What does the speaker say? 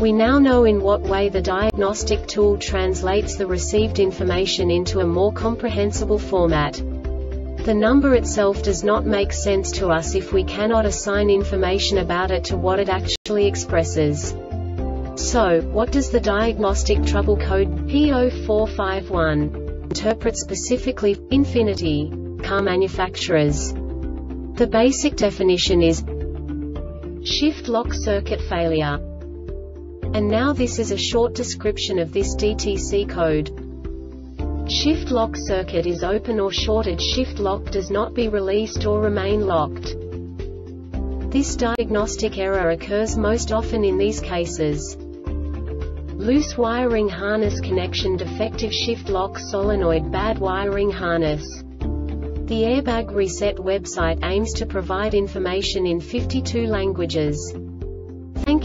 We now know in what way the diagnostic tool translates the received information into a more comprehensible format. The number itself does not make sense to us if we cannot assign information about it to what it actually expresses. So, what does the diagnostic trouble code P0451 interpret specifically, infinity, car manufacturers? The basic definition is shift lock circuit failure. And now this is a short description of this DTC code. Shift lock circuit is open or shorted. Shift lock does not be released or remain locked. This diagnostic error occurs most often in these cases: loose wiring harness connection, defective shift lock solenoid, bad wiring harness. The Airbag Reset website aims to provide information in 52 languages. Thank